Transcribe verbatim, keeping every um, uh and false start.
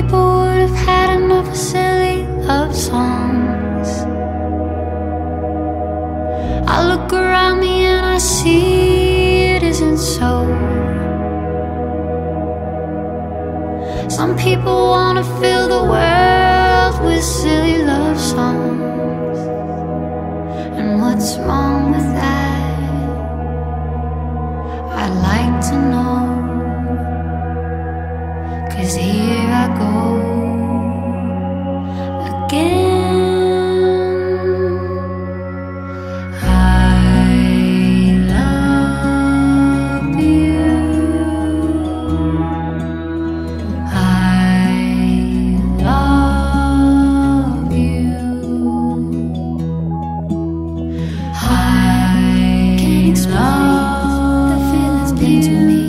people would have had enough of silly love songs. I look around me and I see it isn't so. Some people want to fill the world with silly love songs, and what's wrong with that? I'd like to know, 'cause here I go again. Love, the feelings came to me.